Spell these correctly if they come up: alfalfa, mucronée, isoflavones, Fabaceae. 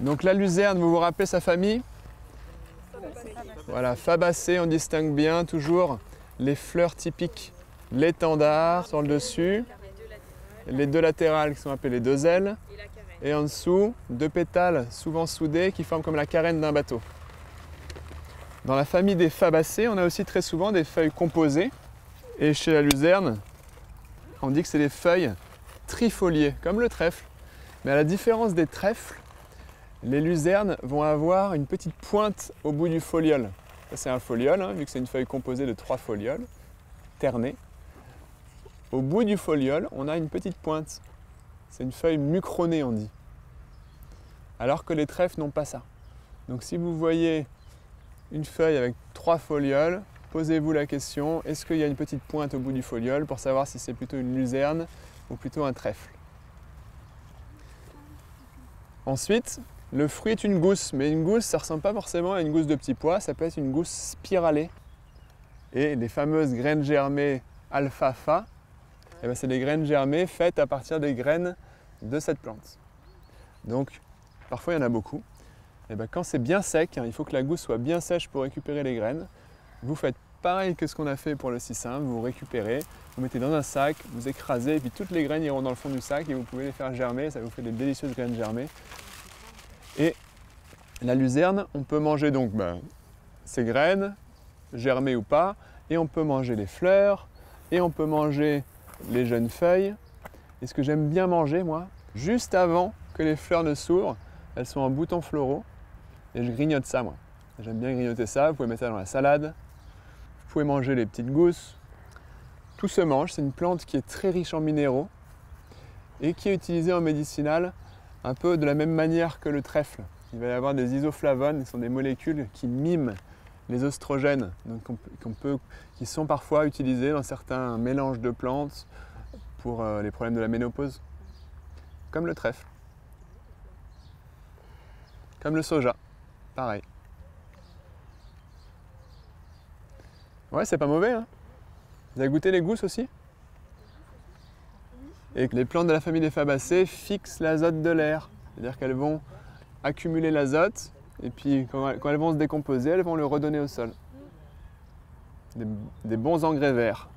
Donc la luzerne, vous vous rappelez sa famille? Voilà, Fabaceae, on distingue bien toujours les fleurs typiques, l'étendard sur le dessus, les deux latérales qui sont appelées les deux ailes, et en dessous, deux pétales souvent soudés qui forment comme la carène d'un bateau. Dans la famille des Fabaceae, on a aussi très souvent des feuilles composées, et chez la luzerne, on dit que c'est des feuilles trifoliées, comme le trèfle. Mais à la différence des trèfles, les luzernes vont avoir une petite pointe au bout du foliole. Ça c'est un foliole, hein, vu que c'est une feuille composée de 3 folioles, ternées. Au bout du foliole, on a une petite pointe. C'est une feuille mucronée, on dit. Alors que les trèfles n'ont pas ça. Donc si vous voyez une feuille avec 3 folioles, posez-vous la question, est-ce qu'il y a une petite pointe au bout du foliole pour savoir si c'est plutôt une luzerne ou plutôt un trèfle. Ensuite, le fruit est une gousse, mais une gousse, ça ne ressemble pas forcément à une gousse de petits pois, ça peut être une gousse spiralée. Et les fameuses graines germées alfalfa, c'est des graines germées faites à partir des graines de cette plante. Donc, parfois il y en a beaucoup. Et quand c'est bien sec, il faut que la gousse soit bien sèche pour récupérer les graines. Vous faites pareil que ce qu'on a fait pour le sissin, vous récupérez, vous mettez dans un sac, vous écrasez, et puis toutes les graines iront dans le fond du sac et vous pouvez les faire germer, ça vous fait des délicieuses graines germées. Et la luzerne, on peut manger donc ses graines, germées ou pas, et on peut manger les fleurs, et on peut manger les jeunes feuilles. Et ce que j'aime bien manger, moi, juste avant que les fleurs ne s'ouvrent, elles sont en boutons floraux, et je grignote ça, moi. J'aime bien grignoter ça, vous pouvez mettre ça dans la salade. Vous pouvez manger les petites gousses, tout se mange, c'est une plante qui est très riche en minéraux et qui est utilisée en médicinale un peu de la même manière que le trèfle. Il va y avoir des isoflavones, qui sont des molécules qui miment les oestrogènes, donc qui sont parfois utilisées dans certains mélanges de plantes pour les problèmes de la ménopause, comme le trèfle, comme le soja, pareil. Ouais, c'est pas mauvais, hein. Vous avez goûté les gousses aussi? Et les plantes de la famille des Fabaceae fixent l'azote de l'air. C'est-à-dire qu'elles vont accumuler l'azote, et puis quand elles vont se décomposer, elles vont le redonner au sol. Des bons engrais verts.